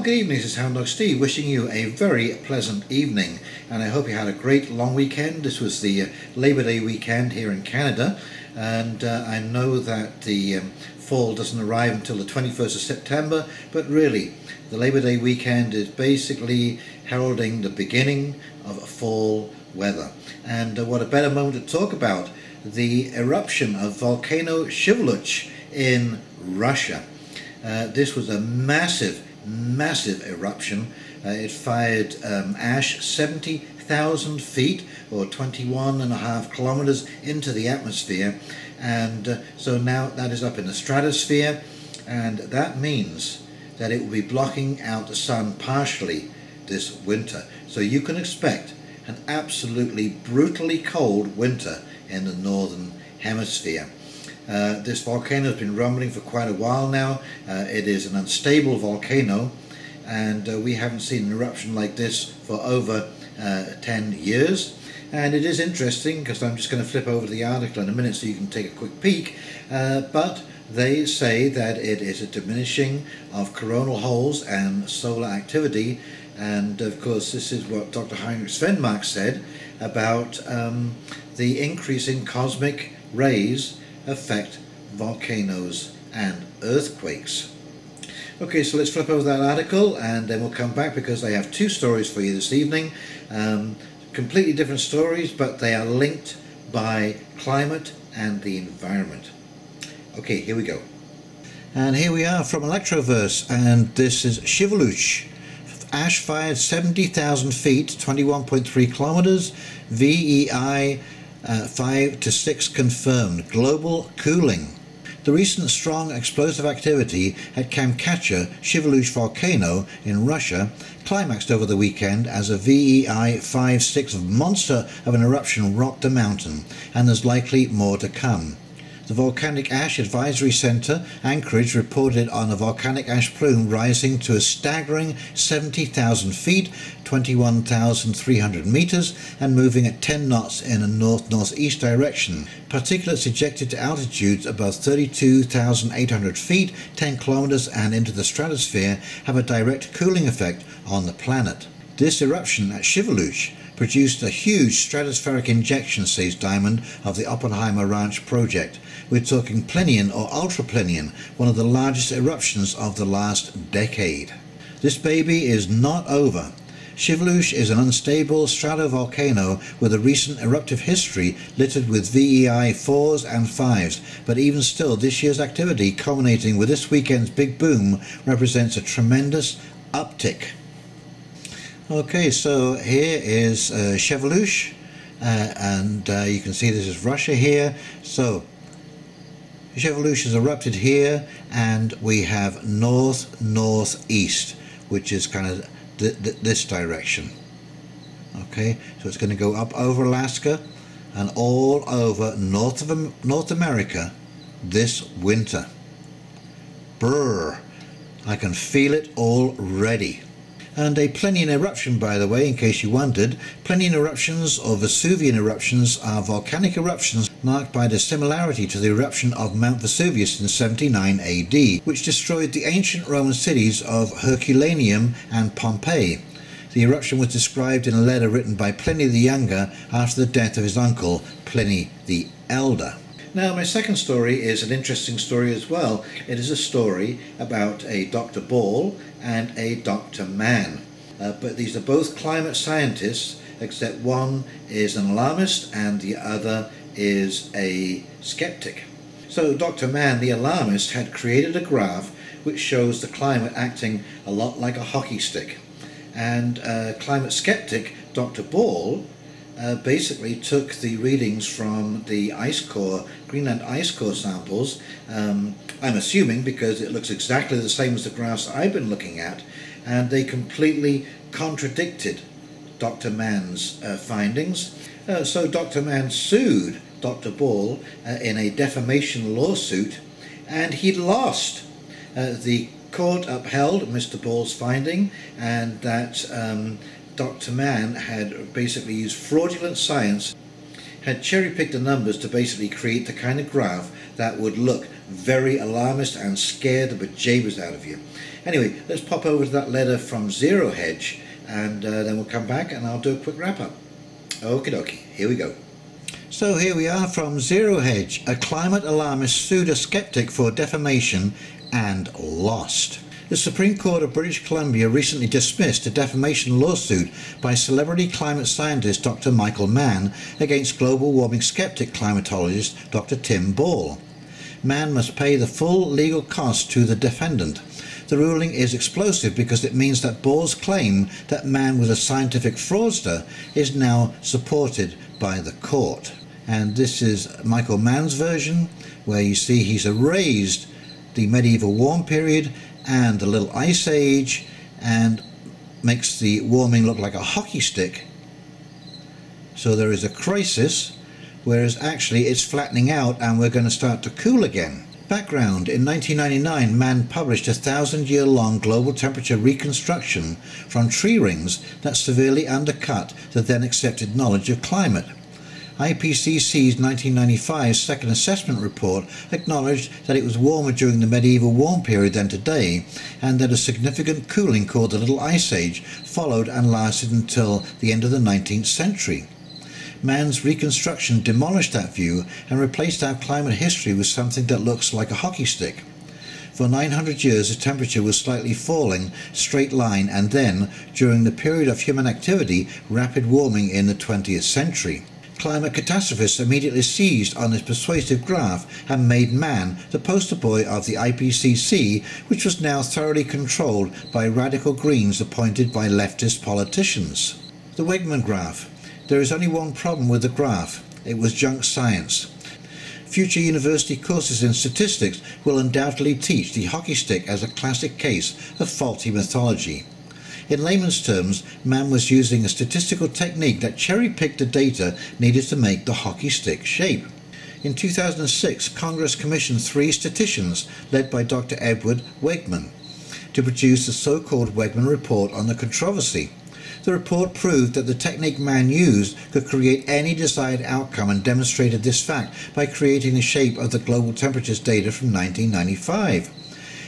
Well, good evening, this is Hound Dog Steve wishing you a very pleasant evening, and I hope you had a great long weekend. This was the Labor Day weekend here in Canada, and I know that the fall doesn't arrive until the 21st of September, but really the Labor Day weekend is basically heralding the beginning of fall weather. And what a better moment to talk about the eruption of volcano Sheveluch in Russia. This was a massive eruption. It fired ash 70,000 feet or 21.5 kilometers into the atmosphere, and so now that is up in the stratosphere, and that means that it will be blocking out the sun partially this winter. So you can expect an absolutely brutally cold winter in the northern hemisphere. This volcano has been rumbling for quite a while now. It is an unstable volcano, and we haven't seen an eruption like this for over 10 years. And it is interesting, because I'm just going to flip over to the article in a minute so you can take a quick peek, but they say that it is a diminishing of coronal holes and solar activity. And of course this is what Dr. Heinrich Svenmark said about the increase in cosmic rays affect volcanoes and earthquakes. Okay, so let's flip over that article and then we'll come back, because I have two stories for you this evening. Completely different stories, but they are linked by climate and the environment. Okay, here we go. And here we are from Electroverse, and this is Sheveluch. Ash fired 70,000 feet, 21.3 kilometers, VEI 5 to 6 confirmed. Global cooling. The recent strong explosive activity at Kamchatka Sheveluch volcano in Russia climaxed over the weekend as a VEI 5-6 monster of an eruption rocked the mountain, and there's likely more to come. The Volcanic Ash Advisory Center, Anchorage, reported on a volcanic ash plume rising to a staggering 70,000 feet, 21,300 meters, and moving at 10 knots in a north-northeast direction. Particulates ejected to altitudes above 32,800 feet, 10 kilometers, and into the stratosphere have a direct cooling effect on the planet. This eruption at Sheveluch produced a huge stratospheric injection, says Diamond of the Oppenheimer Ranch project. We're talking Plinian or ultra-Plinian, one of the largest eruptions of the last decade. This baby is not over. Sheveluch is an unstable stratovolcano with a recent eruptive history littered with VEI 4s and 5s, but even still this year's activity, culminating with this weekend's big boom, represents a tremendous uptick. Okay, so here is Sheveluch, and you can see this is Russia here. So Sheveluch has erupted here, and we have north-northeast, which is kind of this direction. Okay, so it's going to go up over Alaska and all over North America this winter. Brrr, I can feel it already. And a Plinian eruption, by the way, in case you wondered, Plinian eruptions or Vesuvian eruptions are volcanic eruptions marked by the similarity to the eruption of Mount Vesuvius in 79 AD, which destroyed the ancient Roman cities of Herculaneum and Pompeii. The eruption was described in a letter written by Pliny the Younger after the death of his uncle, Pliny the Elder. Now, my second story is an interesting story as well. It is a story about a Dr. Ball and a Dr. Mann. But these are both climate scientists, except one is an alarmist and the other is a skeptic. So Dr. Mann, the alarmist, had created a graph which shows the climate acting a lot like a hockey stick. And climate skeptic Dr. Ball basically took the readings from the ice core, Greenland ice core samples, I'm assuming because it looks exactly the same as the graphs I've been looking at, and they completely contradicted Dr. Mann's findings. So Dr. Mann sued Dr. Ball in a defamation lawsuit, and he lost. The court upheld Mr. Ball's finding, and that Dr. Mann had basically used fraudulent science, had cherry-picked the numbers to basically create the kind of graph that would look very alarmist and scared the bejabbers out of you. Anyway, let's pop over to that letter from Zero Hedge, and then we'll come back and I'll do a quick wrap-up. Okie dokie, here we go. So here we are from Zero Hedge, a climate alarmist pseudo-skeptic for defamation and lost. The Supreme Court of British Columbia recently dismissed a defamation lawsuit by celebrity climate scientist Dr. Michael Mann against global warming skeptic climatologist Dr. Tim Ball. Mann must pay the full legal cost to the defendant. The ruling is explosive because it means that Ball's claim that Mann was a scientific fraudster is now supported by the court. And this is Michael Mann's version, where you see he's erased the medieval warm period and the Little Ice Age and makes the warming look like a hockey stick. So there is a crisis, whereas actually it's flattening out and we're going to start to cool again. Background: in 1999, Mann published a 1,000-year-long global temperature reconstruction from tree rings that severely undercut the then-accepted knowledge of climate. IPCC's 1995 second assessment report acknowledged that it was warmer during the medieval warm period than today, and that a significant cooling called the Little Ice Age followed and lasted until the end of the 19th century. Mann's reconstruction demolished that view and replaced our climate history with something that looks like a hockey stick. For 900 years the temperature was slightly falling, straight line, and then, during the period of human activity, rapid warming in the 20th century. Climate catastrophists immediately seized on this persuasive graph and made Mann the poster boy of the IPCC, which was now thoroughly controlled by radical Greens appointed by leftist politicians. The Wegman graph. There is only one problem with the graph. It was junk science. Future university courses in statistics will undoubtedly teach the hockey stick as a classic case of faulty mythology. In layman's terms, Mann was using a statistical technique that cherry-picked the data needed to make the hockey stick shape. In 2006, Congress commissioned 3 statisticians, led by Dr. Edward Wegman, to produce the so-called Wegman Report on the controversy. The report proved that the technique Mann used could create any desired outcome and demonstrated this fact by creating the shape of the global temperatures data from 1995.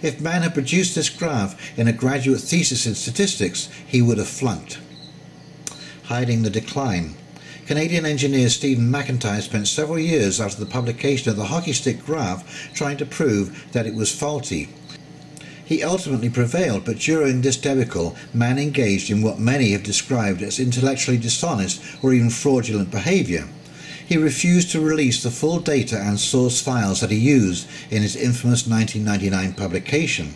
If Mann had produced this graph in a graduate thesis in statistics, he would have flunked. Hiding the decline. Canadian engineer Stephen McIntyre spent several years after the publication of the hockey stick graph trying to prove that it was faulty. He ultimately prevailed, but during this debacle, Mann engaged in what many have described as intellectually dishonest or even fraudulent behavior. He refused to release the full data and source files that he used in his infamous 1999 publication.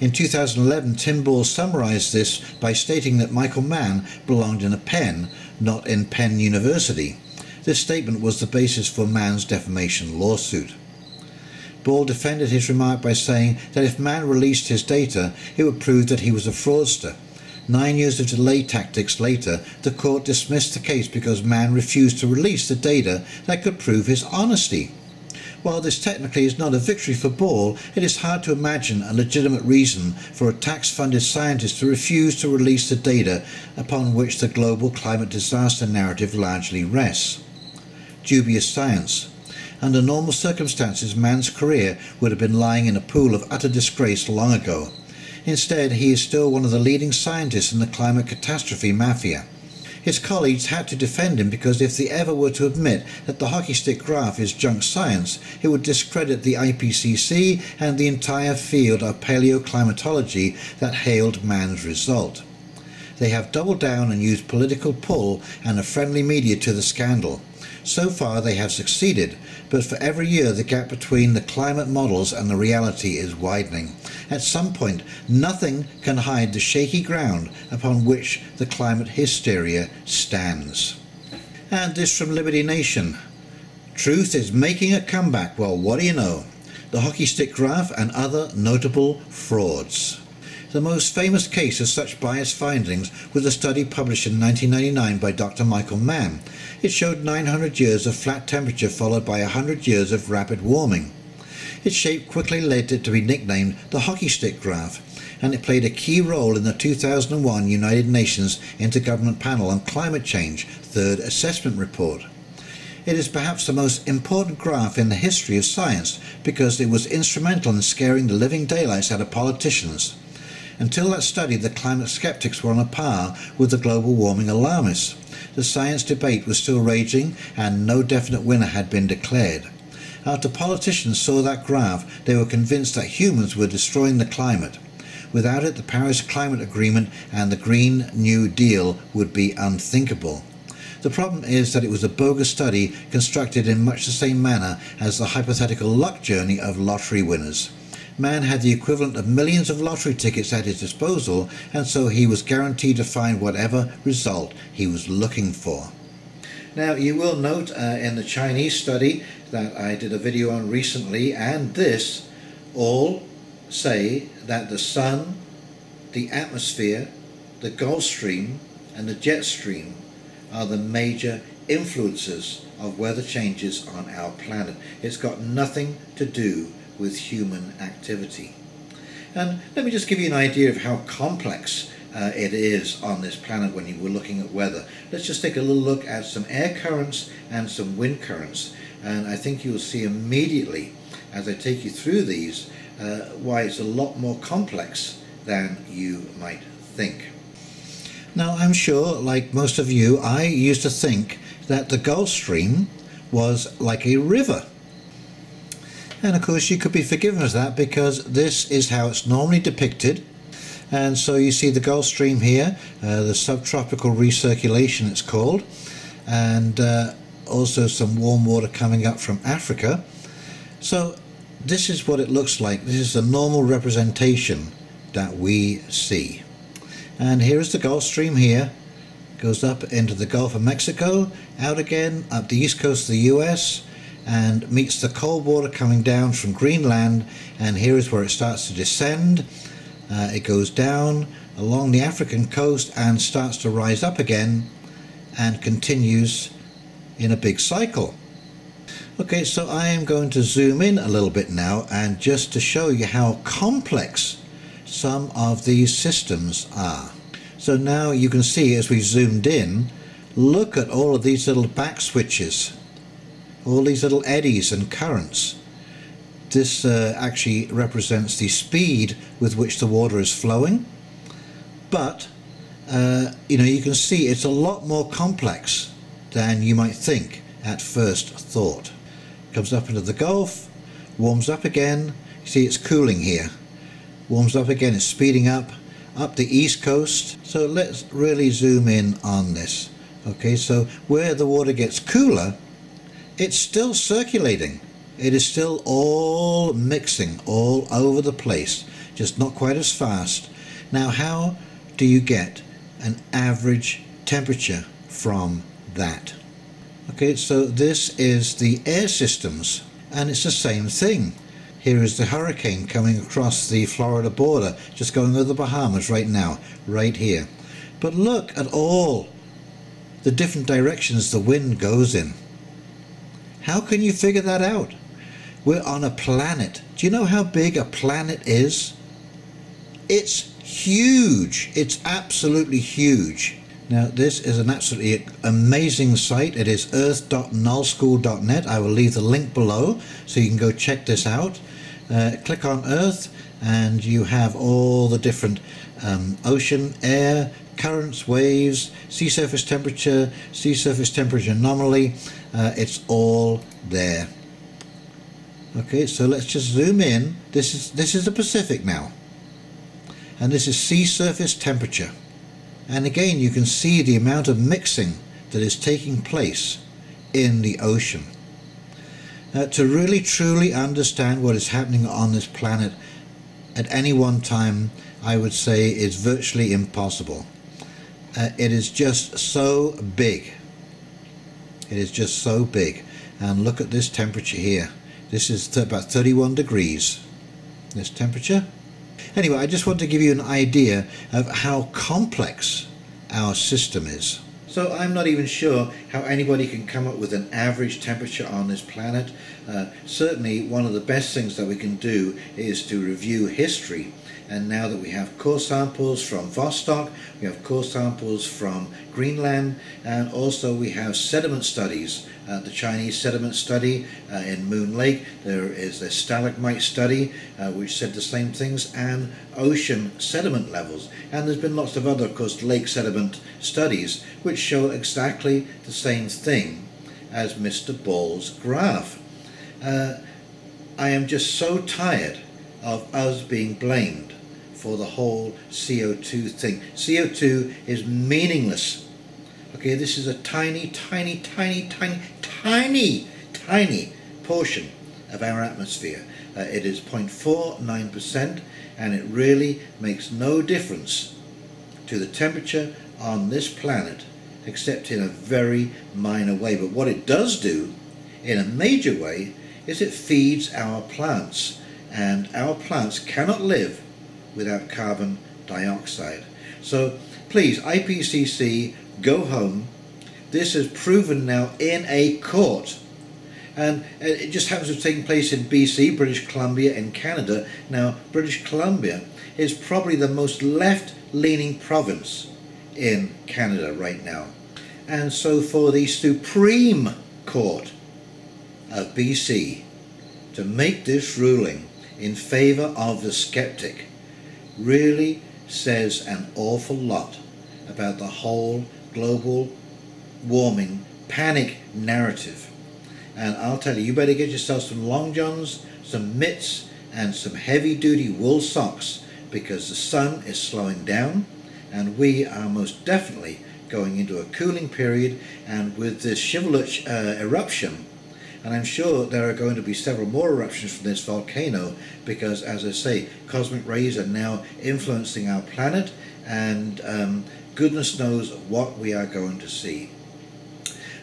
In 2011, Tim Ball summarized this by stating that Michael Mann belonged in a pen, not in Penn University. This statement was the basis for Mann's defamation lawsuit. Ball defended his remark by saying that if Mann released his data, it would prove that he was a fraudster. 9 years of delay tactics later, the court dismissed the case because Mann refused to release the data that could prove his honesty. While this technically is not a victory for Ball, it is hard to imagine a legitimate reason for a tax-funded scientist to refuse to release the data upon which the global climate disaster narrative largely rests. Dubious science. Under normal circumstances, Mann's career would have been lying in a pool of utter disgrace long ago. Instead, he is still one of the leading scientists in the climate catastrophe mafia. His colleagues had to defend him because if they ever were to admit that the hockey stick graph is junk science, it would discredit the IPCC and the entire field of paleoclimatology that hailed Mann's result. They have doubled down and used political pull and a friendly media to the scandal. So far they have succeeded, but for every year the gap between the climate models and the reality is widening. At some point, nothing can hide the shaky ground upon which the climate hysteria stands. And this from Liberty Nation. Truth is making a comeback. Well, what do you know? The hockey stick graph and other notable frauds. The most famous case of such biased findings was a study published in 1999 by Dr. Michael Mann. It showed 900 years of flat temperature followed by 100 years of rapid warming. Its shape quickly led it to be nicknamed the hockey stick graph, and it played a key role in the 2001 United Nations Intergovernmental Panel on Climate Change Third Assessment Report. It is perhaps the most important graph in the history of science because it was instrumental in scaring the living daylights out of politicians. Until that study, the climate skeptics were on a par with the global warming alarmists. The science debate was still raging and no definite winner had been declared. After politicians saw that graph, they were convinced that humans were destroying the climate. Without it, the Paris Climate Agreement and the Green New Deal would be unthinkable. The problem is that it was a bogus study constructed in much the same manner as the hypothetical luck journey of lottery winners. Mann had the equivalent of millions of lottery tickets at his disposal, and so he was guaranteed to find whatever result he was looking for. Now, you will note in the Chinese study that I did a video on recently, and this, all say that the sun, the atmosphere, the Gulf Stream, and the jet stream are the major influences of weather changes on our planet. It's got nothing to do with human activity. And let me just give you an idea of how complex it is on this planet when you were looking at weather. Let's just take a little look at some air currents and some wind currents, and I think you'll see immediately as I take you through these why it's a lot more complex than you might think. Now, I'm sure, like most of you, I used to think that the Gulf Stream was like a river. And of course you could be forgiven of that because this is how it's normally depicted. And so you see the Gulf Stream here, the subtropical recirculation it's called, and also some warm water coming up from Africa. So this is what it looks like. This is the normal representation that we see. And here is the Gulf Stream here. It goes up into the Gulf of Mexico, out again, up the east coast of the US, and meets the cold water coming down from Greenland, and here is where it starts to descend. It goes down along the African coast and starts to rise up again and continues in a big cycle. Okay, so I am going to zoom in a little bit now, and just to show you how complex some of these systems are. So now you can see, as we zoomed in, look at all of these little back switches, all these little eddies and currents. This actually represents the speed with which the water is flowing, but you know, you can see it's a lot more complex than you might think at first thought. Comes up into the Gulf, warms up again, you see it's cooling here, warms up again, it's speeding up the east coast. So let's really zoom in on this. Okay, so where the water gets cooler, it's still circulating. It is still all mixing all over the place, just not quite as fast. Now, how do you get an average temperature from that? Okay, so this is the air systems, and it's the same thing. Here is the hurricane coming across the Florida border, just going over the Bahamas right now, right here. But look at all the different directions the wind goes in. How can you figure that out? We're on a planet. Do you know how big a planet is? It's huge. It's absolutely huge. Now, this is an absolutely amazing site. It is earth.nullschool.net. I will leave the link below so you can go check this out. Click on Earth and you have all the different ocean, air, currents, waves, sea surface temperature anomaly, it's all there. Okay, so let's just zoom in. This is the Pacific now, and this is sea surface temperature. And again, you can see the amount of mixing that is taking place in the ocean. To really truly understand what is happening on this planet at any one time, I would say, is virtually impossible. It is just so big. It is just so big. And look at this temperature here. This is about 31 degrees, this temperature. Anyway, I just want to give you an idea of how complex our system is. So I'm not even sure how anybody can come up with an average temperature on this planet. Certainly one of the best things that we can do is to review history And now that we have core samples from Vostok, we have core samples from Greenland, and also we have sediment studies, the Chinese sediment study in Moon Lake. There is a stalagmite study which said the same things, and ocean sediment levels. And there's been lots of other, of course, lake sediment studies which show exactly the same thing as Mr. Ball's graph. I am just so tired of us being blamed for the whole CO2 thing. CO2 is meaningless. Okay, this is a tiny portion of our atmosphere. It is 0.49%, and it really makes no difference to the temperature on this planet, except in a very minor way. But what it does do in a major way is it feeds our plants, and our plants cannot live without carbon dioxide. So please, IPCC, go home. This is proven now in a court, and it just happens to have taken place in BC, British Columbia, and Canada. Now British Columbia is probably the most left-leaning province in Canada right now, and so for the Supreme Court of BC to make this ruling in favor of the skeptic really says an awful lot about the whole global warming panic narrative. And I'll tell you, you better get yourself some long johns, some mitts, and some heavy-duty wool socks, because the sun is slowing down and we are most definitely going into a cooling period. And with this Sheveluch eruption, and I'm sure there are going to be several more eruptions from this volcano, because, as I say, cosmic rays are now influencing our planet, and goodness knows what we are going to see.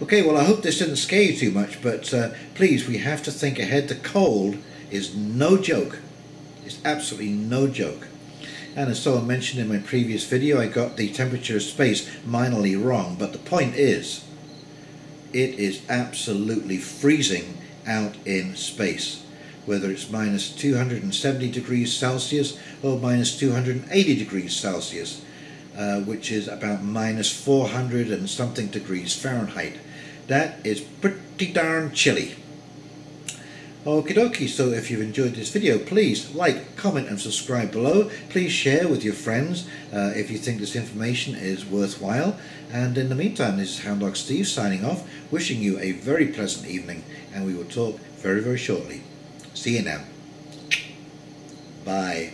Okay, well, I hope this didn't scare you too much, but please, we have to think ahead. The cold is no joke. It's absolutely no joke. And as someone mentioned in my previous video, I got the temperature of space minorly wrong, but the point is, it is absolutely freezing out in space, whether it's minus 270 degrees Celsius or minus 280 degrees Celsius, which is about minus 400 and something degrees Fahrenheit. That is pretty darn chilly. Okie dokie, so if you've enjoyed this video, please like, comment and subscribe below. Please share with your friends if you think this information is worthwhile. And in the meantime, this is Hound Dog Steve signing off, wishing you a very pleasant evening, and we will talk very, very shortly. See you now. Bye.